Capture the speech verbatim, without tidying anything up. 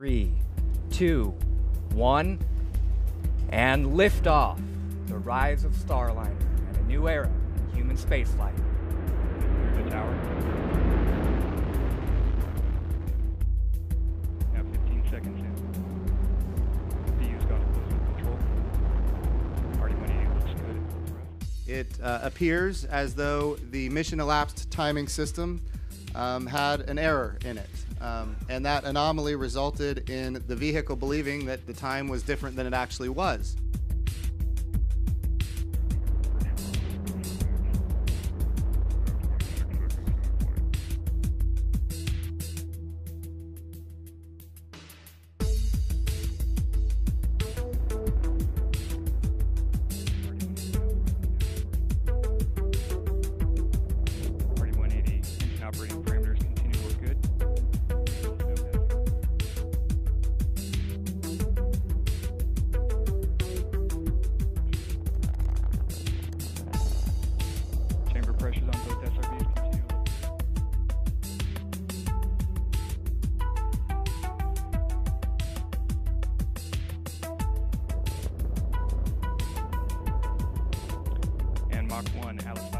Three, two, one, and liftoff. The rise of Starliner and a new era in human spaceflight. Here's the tower. Now fifteen seconds in. P U's got it close control. R D one eighty looks good. It uh, appears as though the mission elapsed timing system um, had an error in it. Um, and that anomaly resulted in the vehicle believing that the time was different than it actually was. R D one eighty, engine operating parameters continue to look good. Pressures on both S R Bs continue. And Mach one, Atlas five.